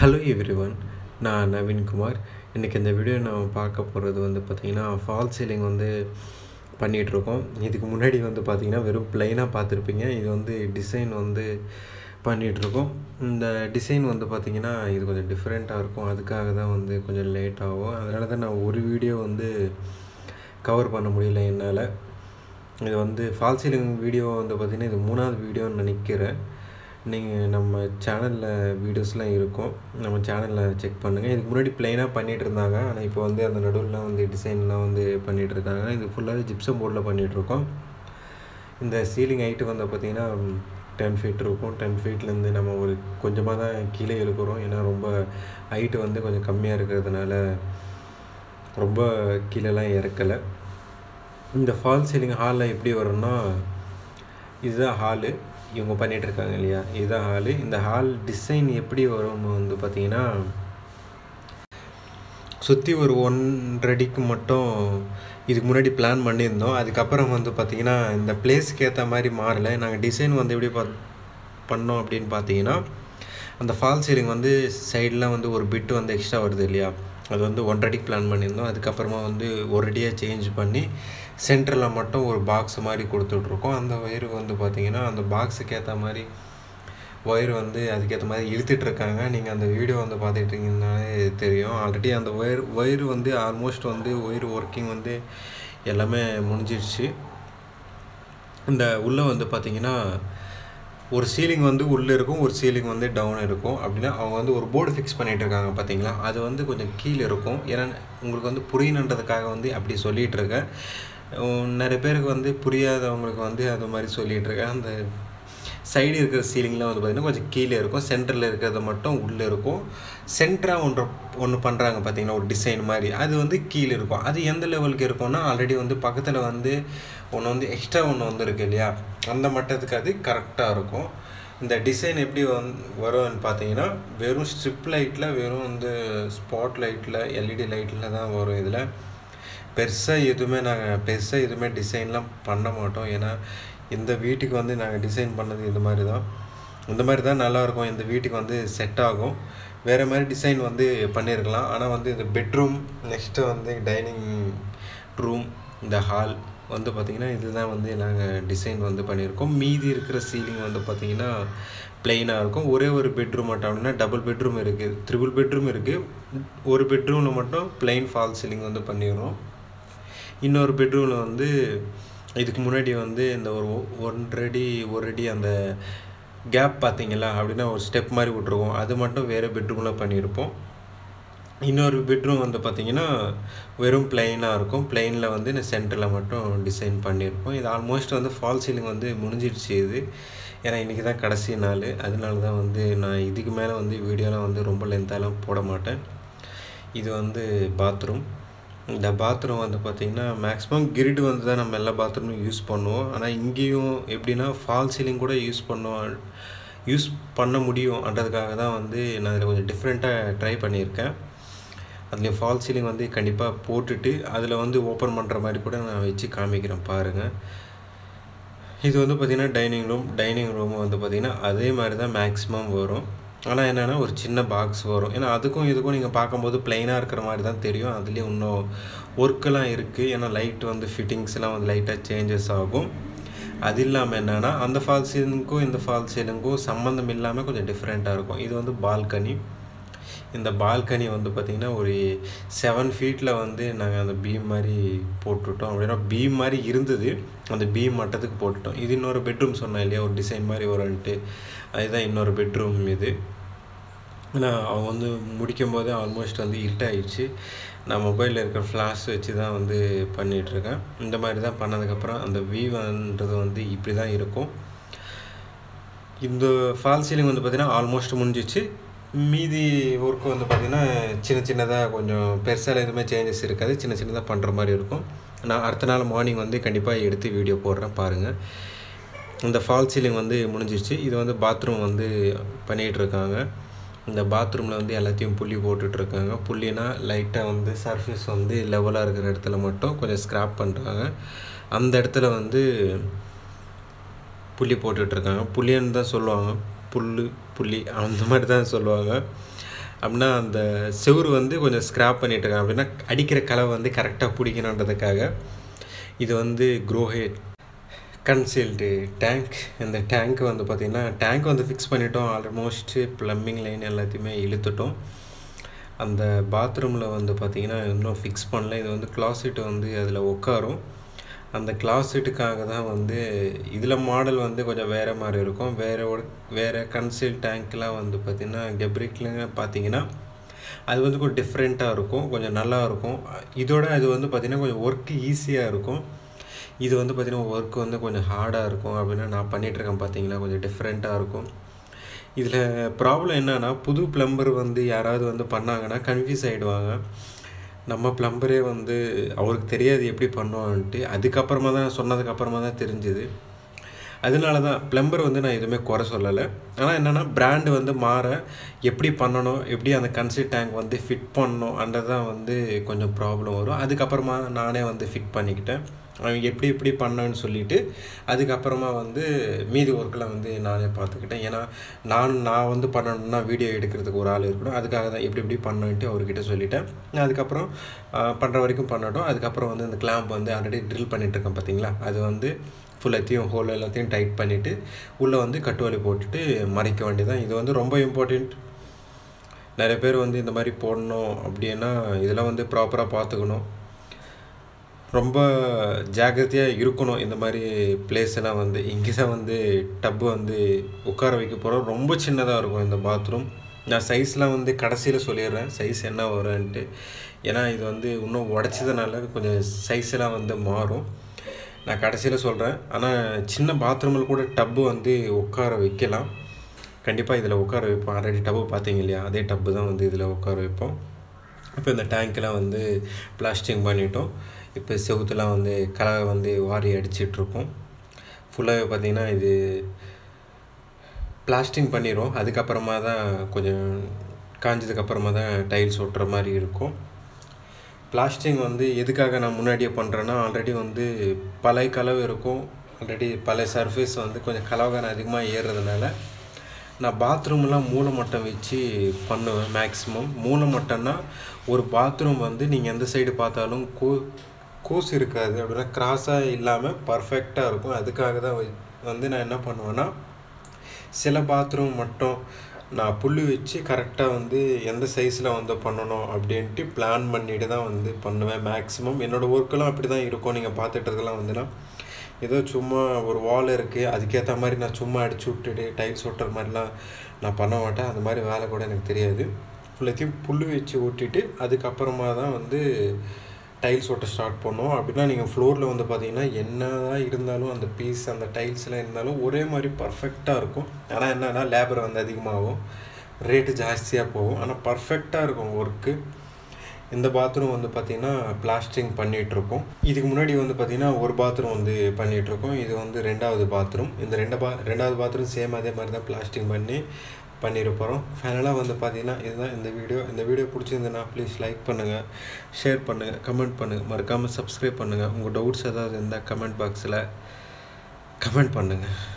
Hello everyone, I am Navin Kumar. In this video, I will talk about false ceiling. I will talk about plain design. The design is different. I will cover this video. நம்ம சேனல்ல வீடியோஸ்லாம் இருக்கும் நம்ம சேனல்ல check பண்ணுங்க இதுக்கு முன்னாடி ப்ளைனா பண்ணிட்டு இருந்தாங்க ஆனா இப்போ வந்து அந்த நடுவுல வந்து டிசைன்லாம் வந்து பண்ணிட்டு இருக்காங்க இது ஃபுல்லா ஜிப்சம் போர்ட்ல பண்ணிட்டு இருக்கோம் இந்த சீலிங் ஹைட் வந்து பாத்தீங்கன்னா 10 feet இருக்கும் 10 feetல இருந்து நம்ம ஒரு கொஞ்சமா தான் கீழே இழுக்குறோம் ஏனா ரொம்ப ஹைட் வந்து கொஞ்சம் கம்மியா இருக்குிறதுனால ரொம்ப கீழலாம் இறக்கல இந்த ஃபால் சீலிங் ஹால்ல எப்படி வரும்னா இதுதான் hall You can see the hall design is very good. Central மட்டும் ஒரு பாக்ஸ் மாதிரி கொடுத்துட்டு இருக்கோம் அந்த வயர் வந்து பாத்தீங்கன்னா அந்த பாக்ஸ்க்கு ஏத்த மாதிரி வயர் வந்து அதுக்கு ஏத்த மாதிரி இழுத்திட்டு இருக்காங்க நீங்க அந்த வீடியோ வந்து பாத்துட்டு இருக்கீங்கனாலே தெரியும் ஆல்ரெடி அந்த வயர் வந்து ஆல்மோஸ்ட் வந்து வயர் working வந்து எல்லாமே முடிஞ்சிருச்சு இந்த உள்ள வந்து பாத்தீங்கன்னா ஒரு சீலிங் வந்து உள்ள இருக்கும் ஒரு சீலிங் வந்து டவுன் இருக்கும் அப்படினா அவங்க வந்து ஒரு போர்டு ஃபிக்ஸ் பண்ணிட்டு இருக்காங்க பாத்தீங்களா அது வந்து கொஞ்சம் கீழ இருக்கும் ஏன்னா உங்களுக்கு வந்து புரியணும்ன்றதுக்காக வந்து அப்படி சொல்லிட்டு இருக்கேன் நிறைய பேருக்கு வந்து புரியாதவங்களுக்கு வந்து அது மாதிரி சொல்லிட்டு இருக்கேன் அந்த சைடு இருக்கிற சீலிங்லாம் வந்து பாத்தீங்கன்னா கொஞ்சம் கீழ இருக்கும் சென்டர்ல இருக்குறது மட்டும் உள்ள இருக்கும் சென்ட்ரா ஒன்னு பண்றாங்க பாத்தீங்கன்னா ஒரு டிசைன் மாதிரி அது வந்து கீழ இருக்கும் அது எந்த லெவலுக்கு இருக்கும்னா ஆல்ரெடி வந்து பக்கத்துல வந்து ஒன்னு வந்து எக்ஸ்ட்ரா ஒன்னு வந்திருக்கு இல்லையா அந்த மட்டத்துக்கு அது கரெக்ட்டா இருக்கும் இந்த டிசைன் எப்படி வரும்னு பாத்தீங்கன்னா வெறும் ஸ்ட்ரிப் லைட்ல வெறும் அந்த ஸ்பாட் லைட்ல LED லைட்ல தான் வரும் இதுல பெருசா எதுமே நாங்க பெருசா எதுமே டிசைன்லாம் பண்ண மாட்டோம் ஏனா இந்த வீட்டுக்கு வந்து நாங்க டிசைன் பண்ணது இந்த மாதிரி தான் நல்லா இருக்கும் இந்த வீட்டுக்கு வந்து செட் ஆகும் வேற மாதிரி டிசைன் வந்து பண்ணிரலாம் ஆனா வந்து இந்த பெட்ரூம் நெக்ஸ்ட் வந்து டைனிங் ரூம் இந்த ஹால் வந்து பாத்தீங்கன்னா இதுதான் வந்து நாங்க டிசைன் வந்து பண்ணிருக்கோம் மீதி இருக்கிற சீலிங் வந்து பாத்தீங்கன்னா ப்ளைனா இருக்கும் ஒரே ஒரு பெட்ரூம் மாட்டோம்னா டபுள் பெட்ரூம் இருக்கு ட்ரிபிள் பெட்ரூம் இருக்கு ஒரு பெட்ரூம்ல மட்டும் ப்ளைன் ஃபால் சீலிங் வந்து பண்ணிரோம் இன்னொரு பெட்ரூம்ல வந்து இதுக்கு முன்னாடி வந்து இந்த ஒரு 1 அடி அந்த கேப் பாத்தீங்களா அப்படினா ஒரு ஸ்டெப் மாதிரி விட்டுறோம் அது மட்டும் வேற பெட்ரூம்ல பண்ணிருப்போம் இன்னொரு பெட்ரூம் வந்து பாத்தீங்கன்னா வெறும் ப்ளைனா இருக்கும் ப்ளைன்ல வந்து இந்த சென்டர்ல மட்டும் டிசைன் பண்ணிருப்போம் இது ஆல்மோஸ்ட் வந்து ஃபால் சீலிங் வந்து முடிஞ்சிடுச்சு இது ஏனா இன்னைக்கு தான் கடைசி நாள் அதனால தான் வந்து நான் இதுக்கு மேல வந்து வீடியோல வந்து ரொம்ப லென்த்தாலாம் போட மாட்டேன் இது வந்து பாத்ரூம் இந்த பாத்ரூம் வந்து பாத்தீங்கன்னா maximum grid வந்து தான் நம்ம எல்லா பாத்ரூமும் யூஸ் பண்ணுவோம் ஆனா இங்கேயும் எப்படினா ஃபால் சீலிங் கூட யூஸ் பண்ண முடியும் அதுக்காக தான் வந்து நான் இத கொஞ்சம் டிஃபரண்டா ட்ரை பண்ணியிருக்கேன் அதுல ஃபால் சீலிங் வந்து கண்டிப்பா போட்டுட்டு அதுல வந்து ஓபன் பண்ற மாதிரி கூட நான் வெச்சு காமிக்கிறேன் பாருங்க இது வந்து பாத்தீங்கன்னா டைனிங் ரூம் வந்து பாத்தீங்கன்னா அதே மாதிரி தான் maximum வரும் ஆனா என்னன்னா ஒரு சின்ன பாக்ஸ் வரும் ஏனா அதுக்கும் இதுக்கும் நீங்க பாக்கும்போது ப்ளைனா இருக்குற மாதிரி தான் தெரியும் அதுலயே இன்னும் வர்க்லாம் இருக்கு ஏனா லைட் வந்து ஃபிட்டிங்ஸ்லாம் வந்து லைட்டா चेंजेस ஆகும் அது இல்லாம என்னன்னா அந்த ஃபால் சீலிங்க்கும் இந்த ஃபால் சீலிங்க்கும் சம்பந்தம் இல்லாம கொஞ்சம் டிஃபரண்டா இருக்கும் இது வந்து பால்கனி இந்த பால்கனி வந்து பாத்தீங்கன்னா ஒரு 7 feetல வந்து நாங்க அந்த பீம் மாதிரி போட்டுட்டோம் அப்படினா பீம் மாதிரி இருந்தது அந்த பீம் மட்டத்துக்கு போட்டுட்டோம் இது இன்னொரு பெட்ரூம் சொன்னா இல்லையா ஒரு டிசைன் மாதிரி வரன்ட்டு அதுதான் இன்னொரு பெட்ரூம் இது நான் வந்து முடிக்கும்போது ஆல்மோஸ்ட் வந்து இருட்ட ஆயிடுச்சு நான் மொபைல்ல இருக்க ஃபிளாஷ் வச்சு தான் வந்து பண்ணிட்டு இருக்கேன் இந்த மாதிரி தான் பண்ணதுக்கு அப்புறம் அந்த வீவ்ன்றது வந்து இப்படி தான் இருக்கும் இந்த ஃபால் சீலிங் வந்து பாத்தீங்கன்னா ஆல்மோஸ்ட் முடிஞ்சிச்சு மீதி work வந்து பாத்தீங்கன்னா சின்னதா கொஞ்சம் பெருசால எதுமே चेंजेस இருக்காது சின்னதா பண்ற மாதிரி இருக்கும் நான் அடுத்த நாள் மார்னிங் வந்து கண்டிப்பா எடுத்து வீடியோ போடுறேன் பாருங்க இந்த ஃபால் சீலிங் வந்து முடிஞ்சிருச்சு இது வந்து பாத்ரூம் வந்து பண்ணிட்டு இருக்காங்க இந்த பாத்ரூம்ல வந்து எல்லாத்தையும் புள்ளி போட்டுட்டு இருக்காங்க புள்ளினா லைட்டா வந்து சர்ஃபேஸ் வந்து லெவலா இருக்கிற இடத்துல மட்டும் கொஞ்சம் ஸ்கிராப் பண்றாங்க அந்த இடத்துல வந்து புள்ளி போட்டுட்டு இருக்காங்க புள்ளின்னு தான் சொல்வாங்க புல்லு புள்ளி அந்த மாதிரி தான் சொல்வாங்க அப்படின்னா அந்த செவுறு வந்து கொஞ்சம் ஸ்க்ராப் பண்ணிட்டுருக்காங்க அப்படின்னா அடிக்கிற கலை வந்து கரெக்டாக பிடிக்கணுன்றதுக்காக இது வந்து க்ரோஹெட் கன்சீல்டு டேங்க். இந்த டேங்க் வந்து பார்த்திங்கன்னா டேங்க் வந்து ஃபிக்ஸ் பண்ணிட்டோம், ஆல்மோஸ்ட் ப்ளம்பிங் லைன் எல்லாத்தையுமே இழுத்துட்டோம். அந்த பாத்ரூமில் வந்து பார்த்திங்கன்னா இன்னும் ஃபிக்ஸ் பண்ணல. இது வந்து கிளாசெட்டு வந்து அதில் உட்காரும். அந்த கிளாசெட்டுக்காக தான் வந்து இதில் மாடல் வந்து கொஞ்சம் வேறு மாதிரி இருக்கும். வேறு கன்சீல் டேங்க்லாம் வந்து பார்த்திங்கன்னா கெப்ரிக்ல பார்த்திங்கன்னா அது வந்து கொஞ்சம் டிஃப்ரெண்ட்டாக இருக்கும், கொஞ்சம் நல்லாயிருக்கும். இதோட அது வந்து பார்த்திங்கன்னா கொஞ்சம் ஒர்க்கு ஈஸியாக இருக்கும். இது வந்து பார்த்திங்கன்னா ஒர்க் வந்து கொஞ்சம் ஹார்டாக இருக்கும். அப்படின்னா நான் பண்ணிகிட்ருக்கேன் பார்த்திங்களா, கொஞ்சம் டிஃப்ரெண்ட்டாக இருக்கும். இதில் ப்ராப்ளம் என்னென்னா புது ப்ளம்பர் வந்து யாராவது வந்து பண்ணாங்கன்னா கன்ஃபியூஸ் ஆகிடுவாங்க. நம்ம ப்ளம்பரே வந்து அவருக்கு தெரியாது எப்படி பண்ணுவான்ட்டு, அதுக்கப்புறமா தான் சொன்னதுக்கப்புறமா தான் தெரிஞ்சுது. அதனால தான் ப்ளம்பர் வந்து நான் எதுவுமே குறை சொல்லலை. ஆனால் என்னென்னா பிராண்டு வந்து மாற எப்படி பண்ணணும், எப்படி அந்த கன்சீல் டேங்க் வந்து ஃபிட் பண்ணணும் அன்றதான் வந்து கொஞ்சம் ப்ராப்ளம் வரும். அதுக்கப்புறமா நானே வந்து ஃபிட் பண்ணிக்கிட்டேன், அவன் எப்படி எப்படி பண்ணான்னு சொல்லிவிட்டு. அதுக்கப்புறமா வந்து மீதி ஒர்க்கெலாம் வந்து நானே பார்த்துக்கிட்டேன். ஏன்னா நான் வந்து பண்ணணும்னா வீடியோ எடுக்கிறதுக்கு ஒரு ஆள் இருக்கணும், அதுக்காக தான் எப்படி எப்படி பண்ணன்ட்டு அவர்கிட்ட சொல்லிவிட்டேன். நான் அதுக்கப்புறம் பண்ணுற வரைக்கும் பண்ணட்டும். அதுக்கப்புறம் வந்து இந்த கிளாம்ப் வந்து ஆல்ரெடி ட்ரில் பண்ணிகிட்ருக்கேன் பார்த்திங்களா, அது வந்து ஃபுல்லாத்தையும் ஹோல் எல்லாத்தையும் டைட் பண்ணிவிட்டு உள்ளே வந்து கட்டுவாலி போட்டுட்டு மறைக்க வேண்டியதான். இது வந்து ரொம்ப இம்பார்ட்டண்ட். நிறைய பேர் வந்து இந்த மாதிரி போடணும் அப்படின்னா இதெல்லாம் வந்து ப்ராப்பராக பார்த்துக்கணும், ரொம்ப ஜாக்கிரதையாக இருக்கணும். இந்த மாதிரி பிளேஸ் எல்லாம் வந்து இங்கே தான் வந்து டப்பு வந்து உட்கார வைக்க போகிறோம். ரொம்ப சின்னதாக இருக்கும் இந்த பாத்ரூம். நான் சைஸ்லாம் வந்து கடைசியில் சொல்லிடுறேன் சைஸ் என்ன வரும்ன்ட்டு, ஏன்னா இது வந்து இன்னும் உடச்சதுனால கொஞ்சம் சைஸ் எல்லாம் வந்து மாறும், நான் கடைசியில் சொல்கிறேன். ஆனால் சின்ன பாத்ரூமில் கூட டப்பு வந்து உட்கார வைக்கலாம், கண்டிப்பாக இதில் உட்கார வைப்போம். ஆல்ரெடி டப்பு பார்த்தீங்க இல்லையா, அதே டப்பு தான் வந்து இதில் உட்கார வைப்போம். இப்போ இந்த டேங்க்கெலாம் வந்து பிளாஸ்டிங் பண்ணிட்டோம். இப்போ செவுத்துலாம் வந்து கலவை வந்து வாரி அடிச்சிட்ருக்கோம். ஃபுல்லாகவே பார்த்திங்கன்னா இது பிளாஸ்டிங் பண்ணிடும், அதுக்கப்புறமா தான் கொஞ்சம் காஞ்சதுக்கப்புறமா தான் டைல்ஸ் ஒட்டுற மாதிரி இருக்கும். பிளாஸ்டிங் வந்து எதுக்காக நான் முன்னாடியே பண்ணுறேன்னா, ஆல்ரெடி வந்து பழைய கலவை இருக்கும், ஆல்ரெடி பழைய சர்ஃபேஸ் வந்து கொஞ்சம் கலவைக்கான அதிகமாக ஏறுறதுனால நான் பாத்ரூம்லாம் மூளை மட்டம் வச்சு பண்ணுவேன் மேக்ஸிமம். மூளை மட்டம்னா ஒரு பாத்ரூம் வந்து நீங்கள் எந்த சைடு பார்த்தாலும் கூசு இருக்காது, அப்படின்னா கிராஸாக இல்லாமல் பர்ஃபெக்டாக இருக்கும். அதுக்காக தான் வந்து நான் என்ன பண்ணுவேன்னா, சில பாத்ரூம் மட்டும் நான் புள்ளி வச்சு கரெக்டாக வந்து எந்த சைஸில் வந்து பண்ணணும் அப்படின்ட்டு பிளான் பண்ணிட்டு தான் வந்து பண்ணுவேன் மேக்ஸிமம். என்னோடய ஒர்க்கெலாம் அப்படி தான் இருக்கும். நீங்கள் பார்த்துட்டுருக்கலாம் வந்துன்னா ஏதோ சும்மா ஒரு வால் இருக்குது அதுக்கேற்ற மாதிரி நான் சும்மா அடிச்சு விட்டுட்டு டைல்ஸ் ஒட்டுற மாதிரிலாம் நான் பண்ண மாட்டேன். அந்த மாதிரி வேலை கூட எனக்கு தெரியாது. ஃபுல்லாத்தையும் புல் வச்சு ஓட்டிட்டு அதுக்கப்புறமா தான் வந்து டைல்ஸ் ஒட்ட ஸ்டார்ட் பண்ணோம். அப்படின்னா நீங்கள் ஃப்ளோரில் வந்து பார்த்திங்கன்னா என்ன தான் இருந்தாலும் அந்த பீஸ் அந்த டைல்ஸ்லாம் இருந்தாலும் ஒரே மாதிரி பர்ஃபெக்டாக இருக்கும். ஆனால் என்னென்னா லேபர் வந்து அதிகமாகும், ரேட்டு ஜாஸ்தியாக போகும், ஆனால் பர்ஃபெக்டாக இருக்கும் ஒர்க்கு. இந்த பாத்ரூம் வந்து பார்த்திங்கன்னா பிளாஸ்டிங் பண்ணிகிட்ருக்கோம். இதுக்கு முன்னாடி வந்து பார்த்திங்கன்னா ஒரு பாத்ரூம் வந்து பண்ணிகிட்ருக்கோம், இது வந்து ரெண்டாவது பாத்ரூம். இந்த ரெண்டாவது பாத்ரூம் சேம் அதே மாதிரி தான் பிளாஸ்டிங் பண்ணியிருப்போம். ஃபைனலாக வந்து பார்த்திங்கன்னா இதுதான் இந்த வீடியோ பிடிச்சிருந்ததுன்னா ப்ளீஸ் லைக் பண்ணுங்கள், ஷேர் பண்ணுங்கள், கமெண்ட் பண்ணுங்கள், மறக்காமல் சப்ஸ்கிரைப் பண்ணுங்கள். உங்கள் டவுட்ஸ் ஏதாவது இருந்தால் கமெண்ட் பாக்ஸில் கமெண்ட் பண்ணுங்கள்.